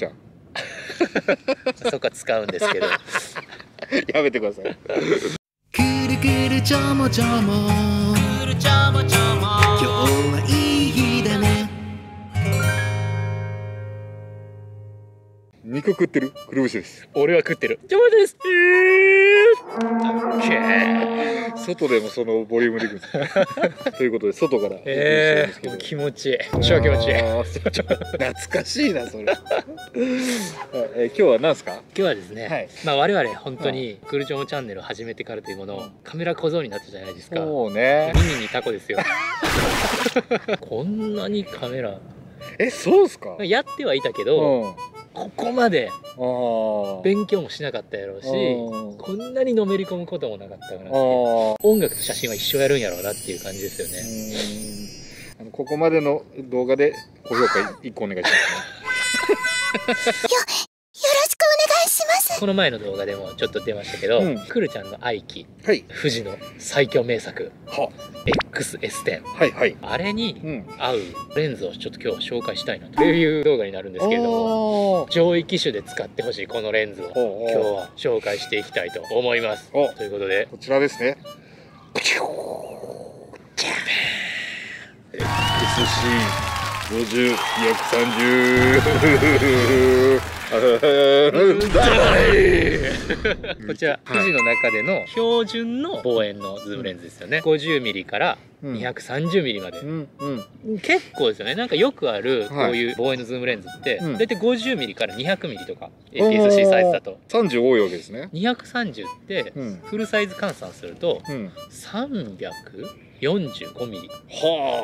じゃあそっか使うんですけどやめてください。くるくるちょもちょもくるちょもちょも今日はいい日だね。肉食ってるくるぶしです。俺は食ってる。ちょもちょです。外でもそのボリュームでくるということで外から気持ちいい。超気持ちいい。懐かしいなそれ。今日は何ですか？今日はですね、まあ我々本当にくるちょもチャンネルを始めてからというものカメラ小僧になったじゃないですか。そうね。耳にタコですよ。こんなにカメラそうですか？やってはいたけどここまで勉強もしなかったやろうし、こんなにのめり込むこともなかったから、音楽と写真は一緒やるんやろうなっていう感じですよね。ここまでの動画で高評価1個お願いします。この前の動画でもちょっと出ましたけど、くるちゃんの愛機、富士の最強名作 X-S10、あれに合うレンズをちょっと今日紹介したいなという動画になるんですけれども、上位機種で使ってほしいこのレンズを今日は紹介していきたいと思います。ということでこちらですね。 XC50-230 こちら富士の中での標準の望遠のズームレンズですよね。 50mm から230mm まで、結構ですよね。なんかよくあるこういう望遠のズームレンズって大体 50mm から 200mm とか APS-C サイズだと30多いわけですね。230ってフルサイズ換算すると345mm。だ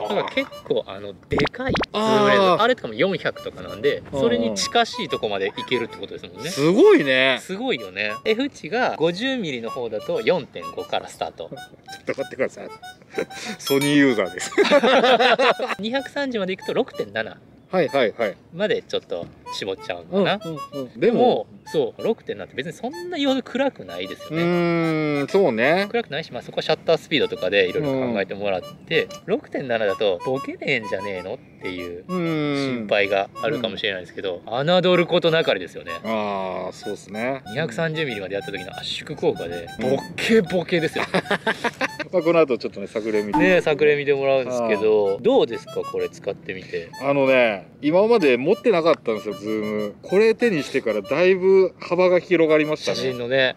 から結構でかいズームレンズ、あれとかも400とかなんで、それに近しいとこまでいけるってことですもんね。すごいね。すごいよね。F 値が 50mm の方だと 4.5 からスタート。ちょっと待ってください。ソニーユーザーです。230までいくと 6.7。はいはいはい。までちょっと絞っちゃうのかな。でもそう6.7って別にそんなよう暗くないですよね。そうね。暗くないし、まあそこはシャッタースピードとかでいろいろ考えてもらって、6.7 だとボケねえんじゃねえのっていう心配があるかもしれないですけど、侮ることなかれですよね。ああそうですね。230mm までやった時の圧縮効果でボケボケですよ。まあこの後ちょっとね作例見て。ね、作例見てもらうんですけど、どうですかこれ使ってみて。今まで持ってなかったんですよズーム。これ手にしてからだいぶ幅が広がりましたね。写真のね、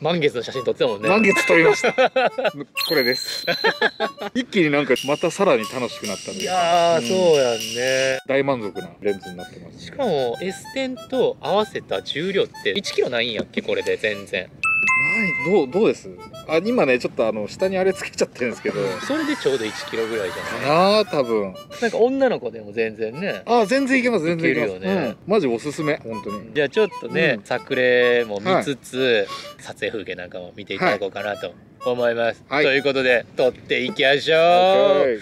満月の写真撮ってたもんね。満月撮りました。これです一気になんかまたさらに楽しくなったんです。いやー、そうやんね。大満足なレンズになってます、ね、しかも S10 と合わせた重量って1kgないんやっけこれで。全然ない。どうです？あ、今ねちょっと下にあれつけちゃってるんですけどそれでちょうど1kgぐらいじゃないかな多分。なんか女の子でも全然ね。あ、全然いけます。全然いけるよね。マジおすすめ本当に。じゃあちょっとね作例も見つつ撮影風景なんかも見ていただこうかなと思います。ということで撮っていきましょう。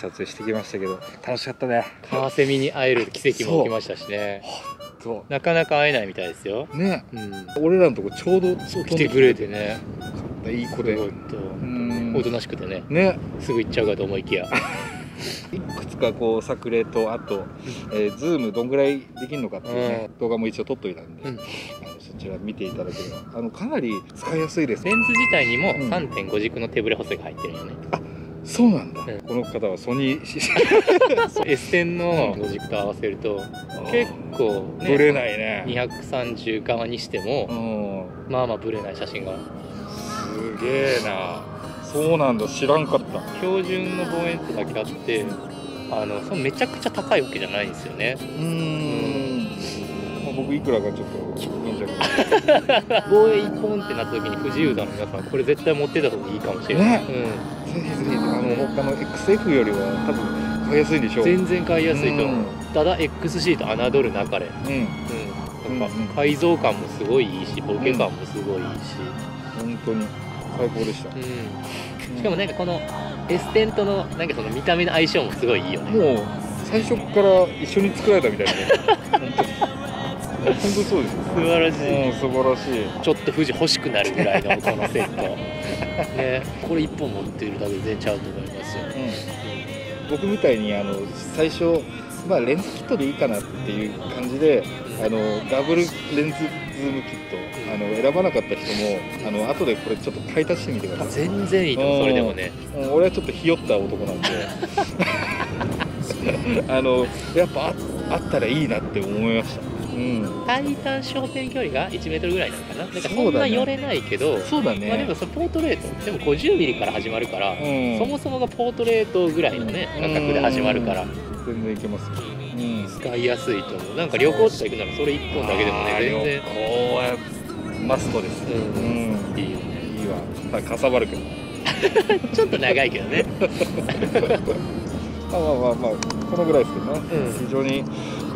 撮影してきましたけど、楽しかったね。カワセミに会える奇跡も起きましたしね。なかなか会えないみたいですよね。俺らのとこちょうど来てくれてね、いい子でおとなしくてね、すぐ行っちゃうかと思いきや。いくつかこう作例と、あとズームどんぐらいできるのかっていうね、動画も一応撮っといたんで、そちら見ていただければかなり使いやすいです。レンズ自体にも 3.5 軸の手ブレ補正が入ってるよね。あ、そうなんだ。この方はソニー S10 の5軸と合わせると結構ブレないね。230側にしてもまあまあブレない写真が。すげえな。そうなんだ、知らんかった。標準の望遠ってだけあって、そのめちゃくちゃ高いわけじゃないんですよね。僕いくらかちょっと飲んじゃうから望遠1本ってなった時に不自由だの皆さん、これ絶対持ってた方がいいかもしれない。ぜひぜひ、他の XF よりは多分買いやすいんでしょう。全然買いやすいと思う。ただ XC と侮るなかれ、改造感もすごいいいし、ボケ感もすごいいいし、本当に最高でした。しかもなんかこの S10 とのなんかその見た目の相性もすごいいいよね。もう最初から一緒に作られたみたいなね。本当そうです。素晴らしい。素晴らしい。ちょっと富士欲しくなるぐらいのこのセット。ね、これ一本持っているだけでちゃうと思いますよ。僕みたいに最初まあレンズキットでいいかなっていう感じで、ダブルレンズズームキット選ばなかった人も後でこれちょっと買い足してみてください。全然いいと思う。それでもね。俺はちょっとひよった男なんで。やっぱあったらいいなって思いました。最短焦点距離が1メートルぐらいなのかな。なんかそんな寄れないけど、そうだね。まあでもそのポートレートでも50ミリから始まるから、そもそもがポートレートぐらいのね価格で始まるから、全然いけます。使いやすいと思う。なんか旅行とか行くならそれ1本だけでもね全然。こうマストです。いいよね。いいわ。かさばるけど。ちょっと長いけどね。まあこのぐらいですけどね、非常に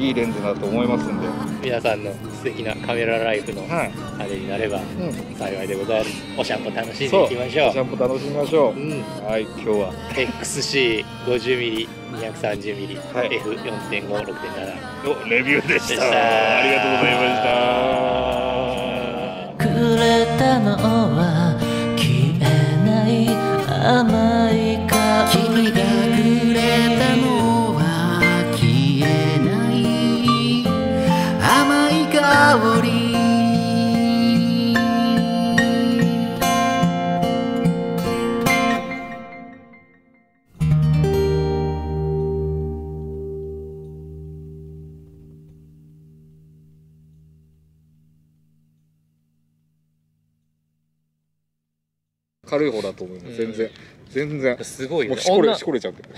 いいレンズだと思いますんで、皆さんの素敵なカメラライフのあれになれば幸いでございます。お散歩楽しんでいきましょう。お散歩楽しみましょう。はい、今日は XC50mm、230mm、F4.5、6.7 のレビューでした。ありがとうございました。くれたのは消えない甘い香りだ。軽い方だと思います。全然すごいね。もうしこれちゃうけど。